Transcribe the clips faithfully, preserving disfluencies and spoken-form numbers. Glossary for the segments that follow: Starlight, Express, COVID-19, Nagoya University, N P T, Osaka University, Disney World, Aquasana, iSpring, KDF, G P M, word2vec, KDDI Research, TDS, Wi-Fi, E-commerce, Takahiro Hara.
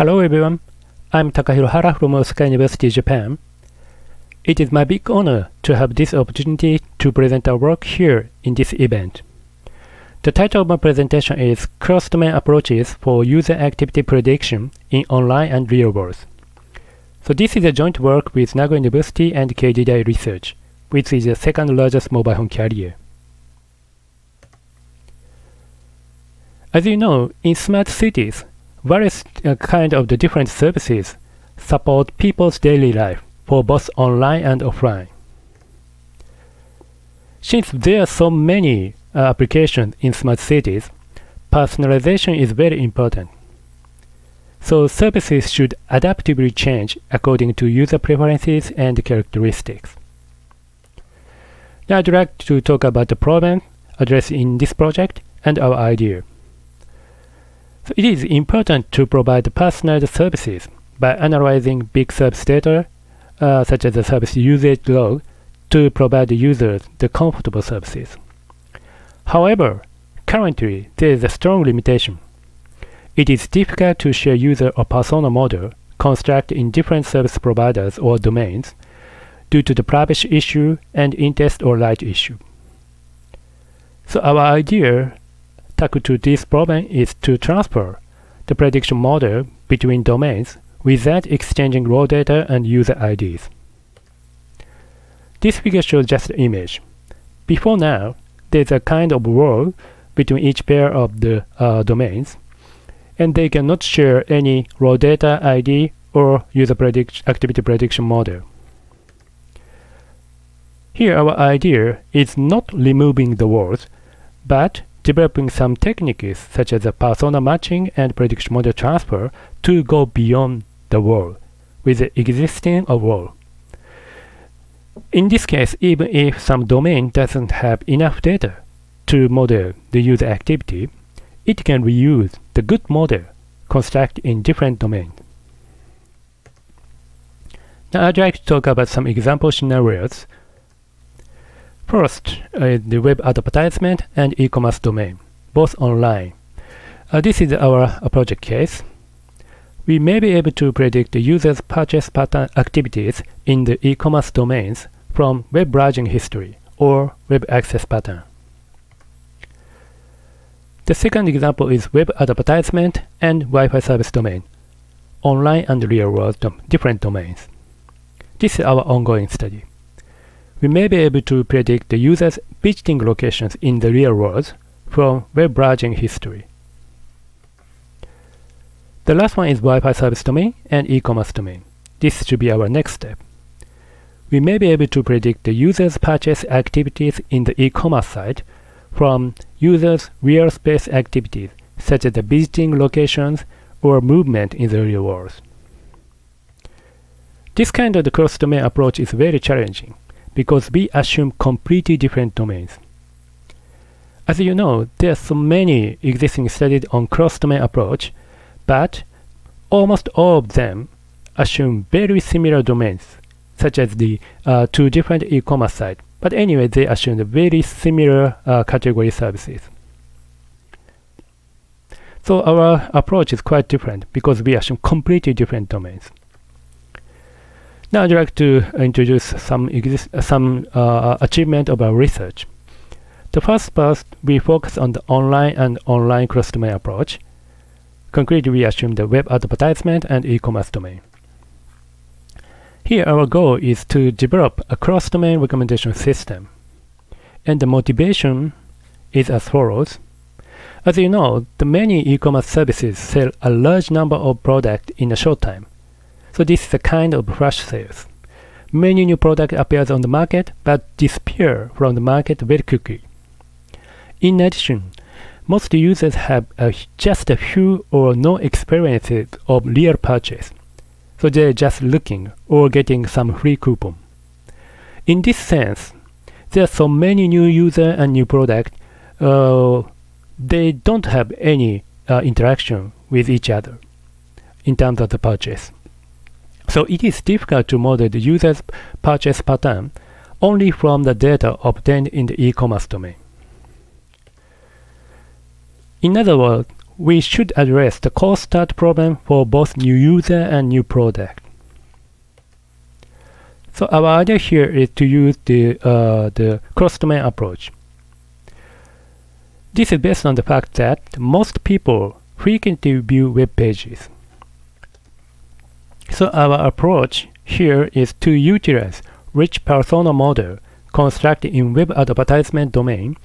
Hello everyone, I'm Takahiro Hara from Osaka University, Japan. It is my big honor to have this opportunity to present our work here in this event. The title of my presentation is Cross-Domain Approaches for User Activity Prediction in Online and Real World. So this is a joint work with Nagoya University and K D D I Research, which is the second largest mobile phone carrier. As you know, in smart cities, various uh, kind of the different services support people's daily life for both online and offline. Since there are so many uh, applications in smart cities, personalization is very important. So services should adaptively change according to user preferences and characteristics. Now I'd like to talk about the problem addressed in this project and our idea. So it is important to provide personalized services by analyzing big service data, uh, such as the service usage log, to provide the users the comfortable services. However, currently there is a strong limitation. It is difficult to share user or persona model constructed in different service providers or domains due to the privacy issue and interest or right issue. So our idea to this problem is to transfer the prediction model between domains without exchanging raw data and user I Ds. This figure shows just the image. Before now, there's a kind of wall between each pair of the uh, domains, and they cannot share any raw data I D or user predict activity prediction model. Here our idea is not removing the walls, but developing some techniques such as the persona matching and prediction model transfer to go beyond the wall with the existing wall. In this case, even if some domain doesn't have enough data to model the user activity, it can reuse the good model constructed in different domains. Now I'd like to talk about some example scenarios. First, uh, the web advertisement and e-commerce domain, both online. Uh, this is our uh, project case. We may be able to predict the user's purchase pattern activities in the e-commerce domains from web browsing history or web access pattern. The second example is web advertisement and Wi-Fi service domain, online and real-world dom- different domains. This is our ongoing study. We may be able to predict the user's visiting locations in the real world from web browsing history. The last one is Wi-Fi service domain and e-commerce domain. This should be our next step. We may be able to predict the user's purchase activities in the e-commerce site from users' real space activities, such as the visiting locations or movement in the real world. This kind of cross-domain approach is very challenging, because we assume completely different domains. As you know, there are so many existing studies on cross-domain approach, but almost all of them assume very similar domains, such as the uh, two different e-commerce sites. But anyway, they assume the very similar uh, category services. So our approach is quite different because we assume completely different domains. Now I'd like to introduce some, some uh, achievement of our research. The first part, we focus on the online and online cross-domain approach. Concretely, we assume the web advertisement and e-commerce domain. Here, our goal is to develop a cross-domain recommendation system. And the motivation is as follows. As you know, the many e-commerce services sell a large number of products in a short time. So this is a kind of flash sales. Many new products appear on the market but disappear from the market very quickly. In addition, most users have uh, just a few or no experiences of real purchase, so they are just looking or getting some free coupon. In this sense, there are so many new users and new products, uh, they don't have any uh, interaction with each other in terms of the purchase. So it is difficult to model the user's purchase pattern only from the data obtained in the e-commerce domain. In other words, we should address the cold start problem for both new user and new product. So our idea here is to use the, uh, the cross-domain approach. This is based on the fact that most people frequently view web pages. So our approach here is to utilize rich persona model constructed in web advertisement domain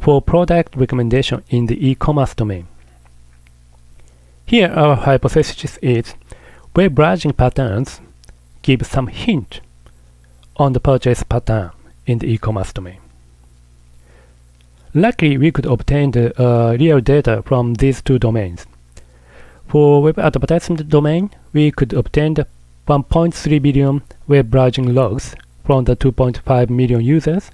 for product recommendation in the e-commerce domain. Here our hypothesis is web browsing patterns give some hint on the purchase pattern in the e-commerce domain. Luckily, we could obtain the uh, real data from these two domains. For web advertisement domain, we could obtain the one point three billion web browsing logs from the two point five million users,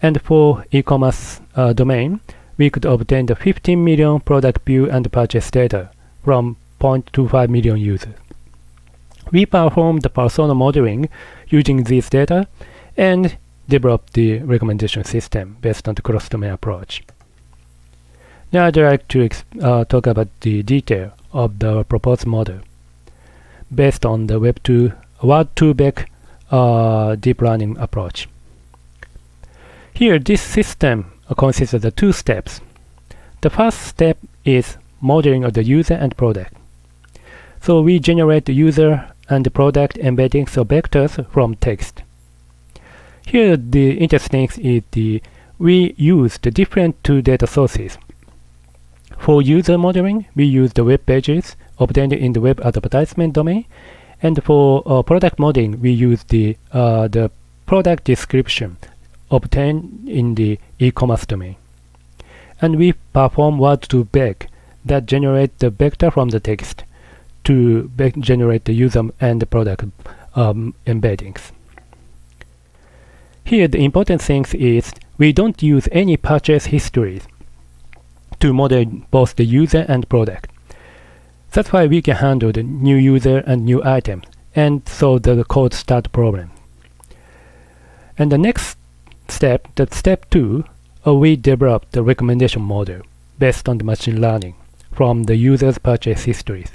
and for e-commerce uh, domain, we could obtain the fifteen million product view and purchase data from zero point two five million users. We performed the persona modeling using these data and developed the recommendation system based on the cross-domain approach. Now I'd like to uh, talk about the detail of the proposed model based on the web two word two vec uh, deep learning approach. Here, this system uh, consists of the two steps. The first step is modeling of the user and product. So we generate the user and the product embeddings or vectors from text. Here the interesting thing is the we use the different two data sources. For user modeling, we use the web pages obtained in the web advertisement domain, and for uh, product modeling, we use the uh, the product description obtained in the e-commerce domain. And we perform word two vec that generate the vector from the text to generate the user and the product um, embeddings. Here the important thing is we don't use any purchase histories to model both the user and product. That's why we can handle the new user and new items and solve the cold start problem. And the next step, that step two, uh, we develop the recommendation model based on the machine learning from the user's purchase histories.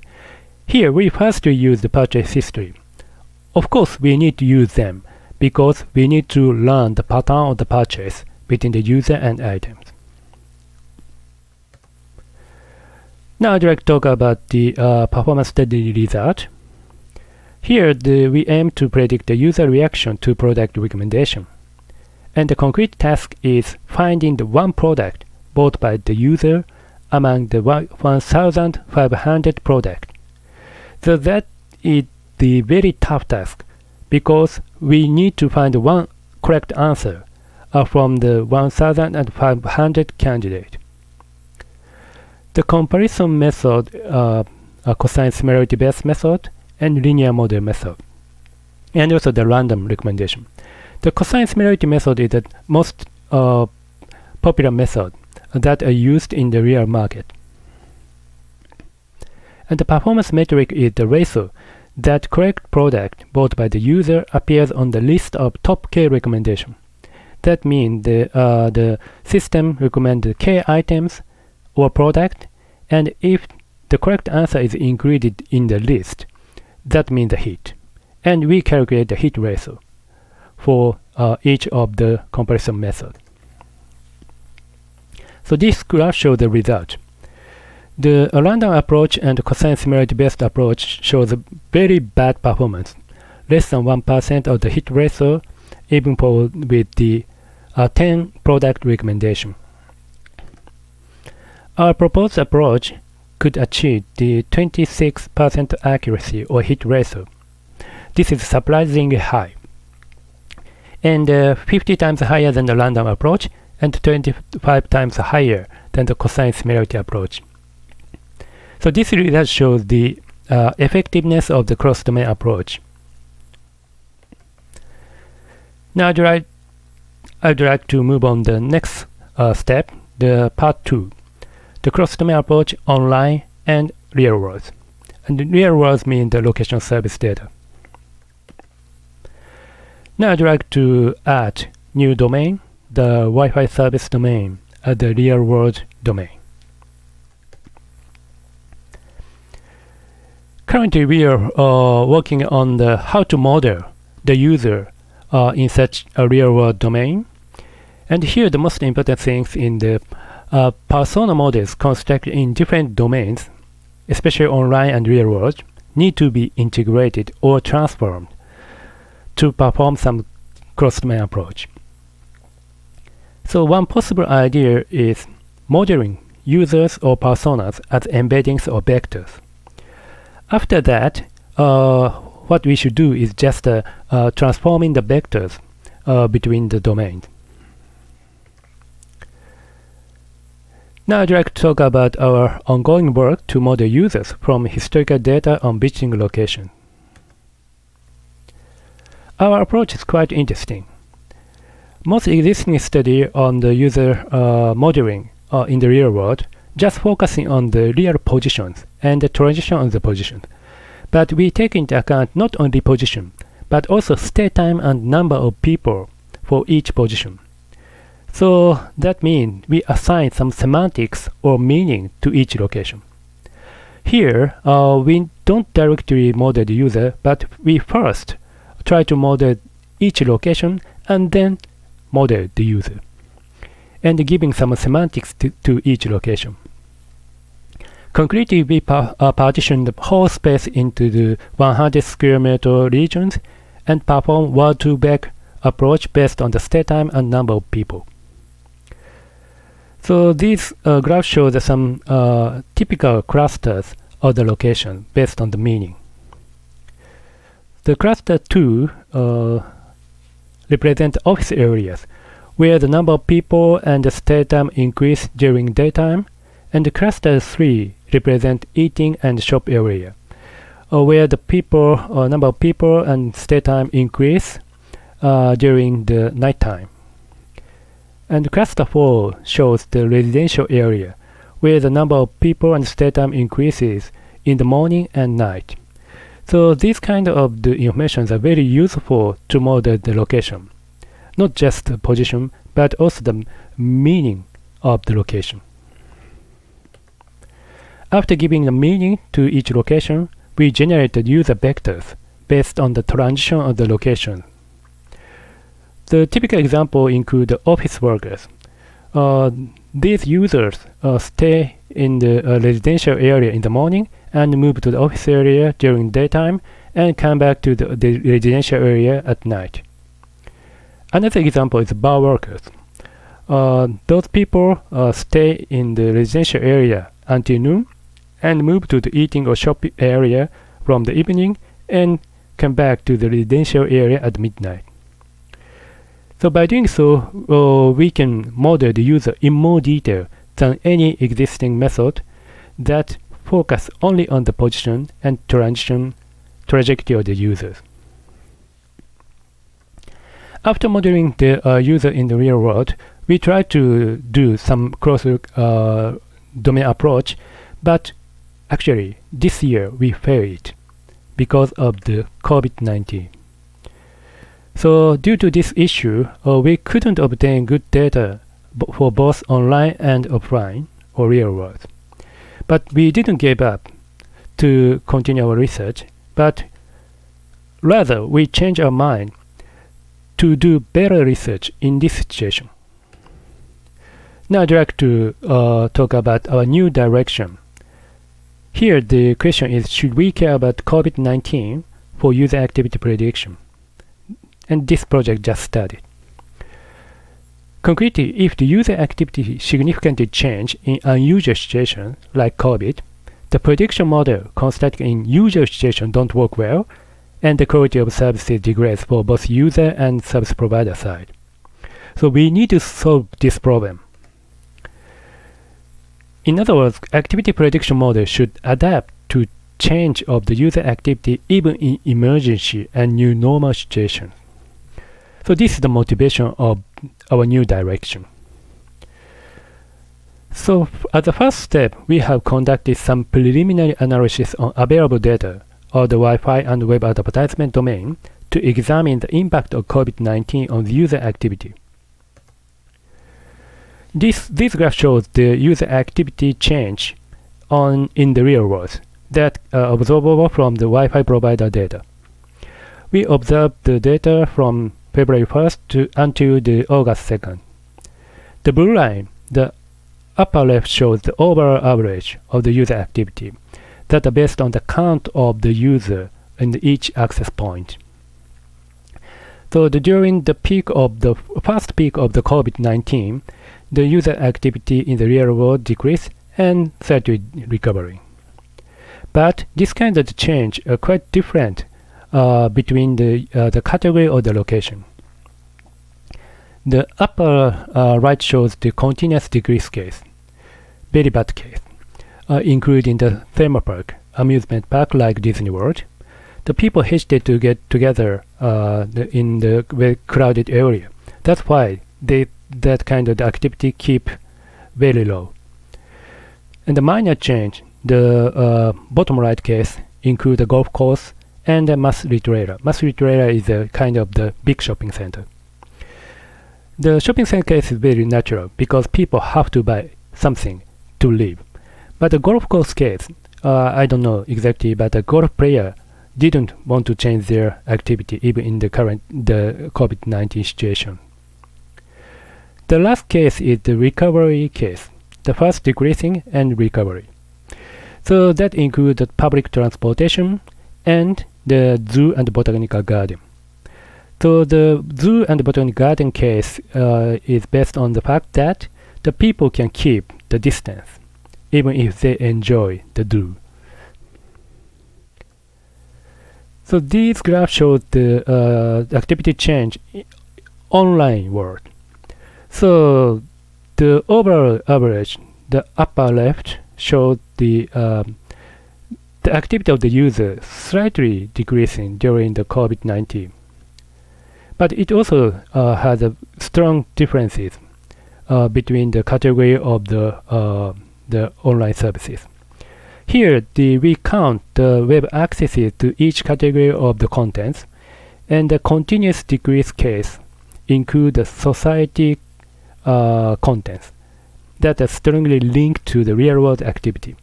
Here we first use the purchase history. Of course we need to use them because we need to learn the pattern of the purchase between the user and items. Now I'd like to talk about the uh, performance study result. Here the, we aim to predict the user reaction to product recommendation. And the concrete task is finding the one product bought by the user among the one thousand five hundred products. So that is the very tough task because we need to find one correct answer uh, from the one thousand five hundred candidates. The comparison method uh, are cosine similarity-based method and linear model method, and also the random recommendation. The cosine similarity method is the most uh, popular method that are used in the real market. And the performance metric is the ratio that correct product bought by the user appears on the list of top K recommendations. That means the, uh, the system recommends K items or product, and if the correct answer is included in the list, that means the hit. And we calculate the hit ratio for uh, each of the comparison methods. So this graph shows the result. The random approach and cosine similarity-based approach shows a very bad performance, less than one percent of the hit ratio, even for with the uh, ten product recommendation. Our proposed approach could achieve the twenty-six percent accuracy or hit ratio. This is surprisingly high, and uh, fifty times higher than the random approach, and twenty-five times higher than the cosine similarity approach. So this result shows the uh, effectiveness of the cross-domain approach. Now I'd like, I'd like to move on the next uh, step, the part two, the cross-domain approach online and real world. And the real world means the location service data. Now I'd like to add new domain, the Wi-Fi service domain, as the real world domain. Currently, we are uh, working on the how to model the user uh, in such a real-world domain. And here, the most important things in the uh, persona models constructed in different domains, especially online and real-world, need to be integrated or transformed to perform some cross-domain approach. So one possible idea is modeling users or personas as embeddings or vectors. After that, uh, what we should do is just uh, uh, transforming the vectors uh, between the domains. Now I'd like to talk about our ongoing work to model users from historical data on visiting location. Our approach is quite interesting. Most existing study on the user uh, modeling uh, in the real world just focusing on the real positions and the transition on the positions. But we take into account not only position, but also stay time and number of people for each position. So that means we assign some semantics or meaning to each location. Here, uh, we don't directly model the user, but we first try to model each location and then model the user, and giving some semantics to, to each location. Concretely, we par uh, partition the whole space into the one hundred square meter regions and perform word two vec approach based on the stay time and number of people. So these uh, graph shows uh, some uh, typical clusters of the location based on the meaning. The cluster two uh, represents office areas where the number of people and the stay time increase during daytime, and cluster three represent eating and shop area uh, where the people uh, number of people and stay time increase Uh, during the nighttime. And cluster four shows the residential area where the number of people and stay time increases in the morning and night. So these kind of the information are very useful to model the location, not just the position but also the meaning of the location. After giving the meaning to each location, we generate the user vectors based on the transition of the location. The typical example include the office workers. Uh, these users uh, stay in the uh, residential area in the morning and move to the office area during daytime and come back to the, the residential area at night. Another example is bar workers. Uh, those people uh, stay in the residential area until noon and move to the eating or shopping area from the evening and come back to the residential area at midnight. So by doing so, uh, we can model the user in more detail than any existing method that focus only on the position and transition trajectory of the users. After modeling the uh, user in the real world, we try to do some cross-domain uh, approach, but actually this year we failed because of the COVID nineteen. So due to this issue, uh, we couldn't obtain good data b for both online and offline or real world. But we didn't give up to continue our research, but rather we changed our mind to do better research in this situation. Now I'd like to uh, talk about our new direction. Here the question is, should we care about COVID nineteen for user activity prediction? And this project just started. Concretely, if the user activity significantly changes in unusual situations like COVID, the prediction model constructed in usual situations don't work well, and the quality of services degrades for both user and service provider side. So we need to solve this problem. In other words, activity prediction model should adapt to change of the user activity even in emergency and new normal situations. So this is the motivation of our new direction. So as a first step, we have conducted some preliminary analysis on available data of the Wi-Fi and web advertisement domain to examine the impact of COVID nineteen on the user activity. This, this graph shows the user activity change on in the real world that are observable from the Wi-Fi provider data. We observed the data from February first to until the August second. The blue line, the upper left, shows the overall average of the user activity that are based on the count of the user in each access point. So the, during the peak of the first peak of the COVID nineteen, the user activity in the real world decreased and steadily recovering. But this kind of change are quite different uh, between the uh, the category or the location. The upper uh, right shows the continuous decrease case, very bad case, uh, including the theme park, amusement park like Disney World. The people hesitate to get together uh, the, in the very crowded area. That's why they, that kind of activity keep very low. And the minor change, the uh, bottom right case, include the golf course and the mass retailer. Mass retailer is a kind of the big shopping center. The shopping center case is very natural because people have to buy something to live. But the golf course case, uh, I don't know exactly, but the golf player didn't want to change their activity even in the current the COVID nineteen situation. The last case is the recovery case, the first decreasing and recovery. So that includes the public transportation and the zoo and botanical garden. So the zoo and botanical garden case uh, is based on the fact that the people can keep the distance even if they enjoy the zoo. So these graphs show the uh, activity change in online world. So the overall average, the upper left, shows the um, the activity of the user slightly decreasing during the COVID nineteen. But it also uh, has a strong differences uh, between the category of the uh, the online services. Here, the, we count the web accesses to each category of the contents, and the continuous decrease case include the society uh, contents that are strongly linked to the real-world activity.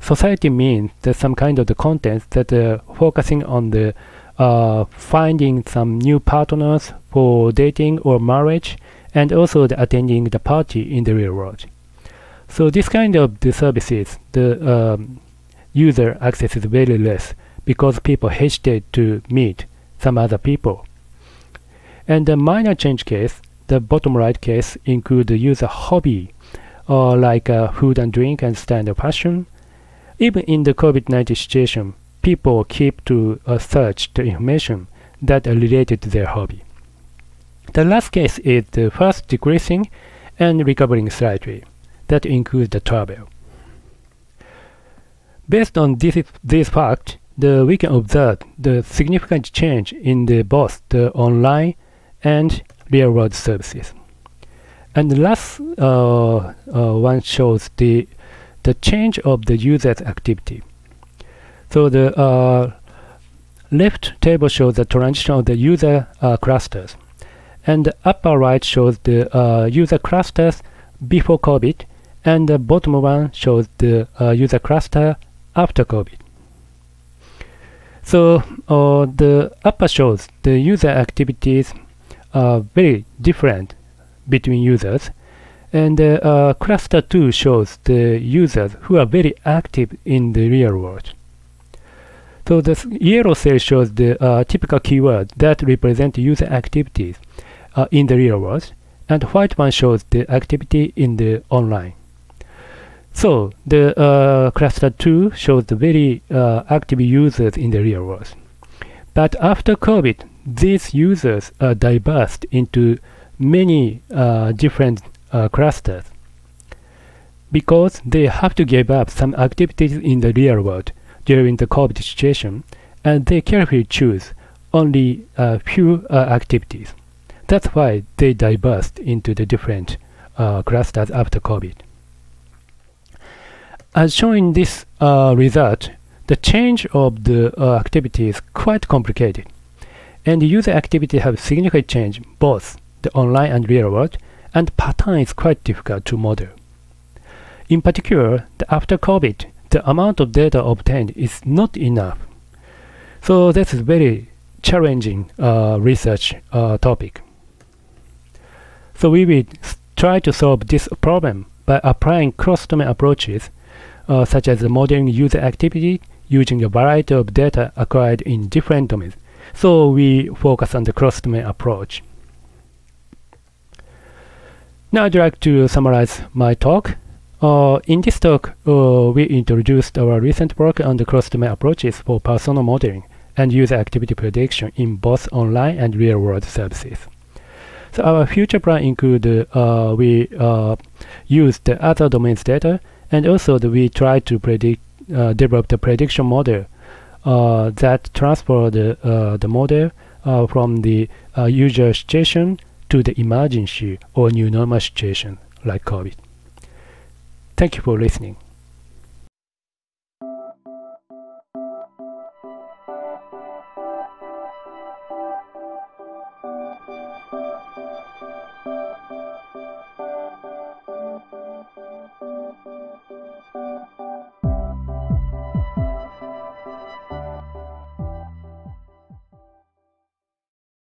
Society means that some kind of the contents that are focusing on the uh, finding some new partners for dating or marriage, and also the attending the party in the real world. So this kind of the services, the um, user access is very less because people hesitate to meet some other people. And the minor change case, the bottom right case, include the user hobby or uh, like uh, food and drink and standard fashion. Even in the COVID nineteen situation, people keep to uh, search the information that are related to their hobby. The last case is the first decreasing and recovering slightly. That includes the travel. Based on this, this fact, the, we can observe the significant change in the, both the online and real-world services. And the last uh, uh, one shows the, the change of the user's activity. So the uh, left table shows the transition of the user uh, clusters, and the upper right shows the uh, user clusters before COVID, and the bottom one shows the uh, user cluster after COVID. So uh, the upper shows the user activities are very different between users, and the uh, cluster two shows the users who are very active in the real world. So the yellow cell shows the uh, typical keywords that represent user activities uh, in the real world, and white one shows the activity in the online. So the uh, cluster two shows the very uh, active users in the real world. But after COVID, these users are dispersed into many uh, different uh, clusters because they have to give up some activities in the real world during the COVID situation, and they carefully choose only a few uh, activities. That's why they dispersed into the different uh, clusters after COVID. As shown in this uh, result, the change of the uh, activity is quite complicated, and user activity have significant change both the online and real world, and pattern is quite difficult to model. In particular, the after COVID, the amount of data obtained is not enough. So that's a very challenging uh, research uh, topic. So we will try to solve this problem by applying cross-domain approaches uh, such as modeling user activity using a variety of data acquired in different domains. So we focus on the cross-domain approach. Now I'd like to summarize my talk. Uh, in this talk, uh, we introduced our recent work on the cross-domain approaches for persona modeling and user activity prediction in both online and real-world services. So our future plan includes uh, we uh, use the other domains data, and also the, we try to predict, uh, develop the prediction model uh, that transfer the, uh, the model uh, from the uh, usual situation to the emergency or new normal situation like COVID. Thank you for listening.